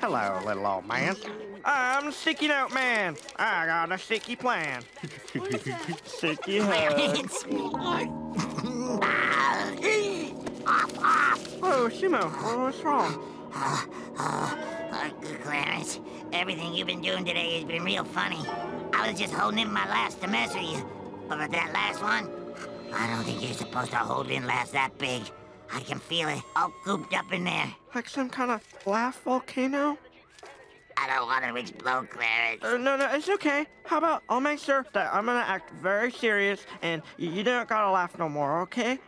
Hello, little old man. I'm the Sticky Note Man. I got a sticky plan. Sticky hugs. Oh, Shimo, what's wrong? Clarence, everything you've been doing today has been real funny. I was just holding in my laughs to mess with you. But that last one, I don't think you're supposed to hold in laughs that big. I can feel it all gooped up in there. Like some kind of laugh volcano? I don't want to explode, Clarence. No, it's okay. How about I'll make sure that I'm going to act very serious and you don't got to laugh no more, okay?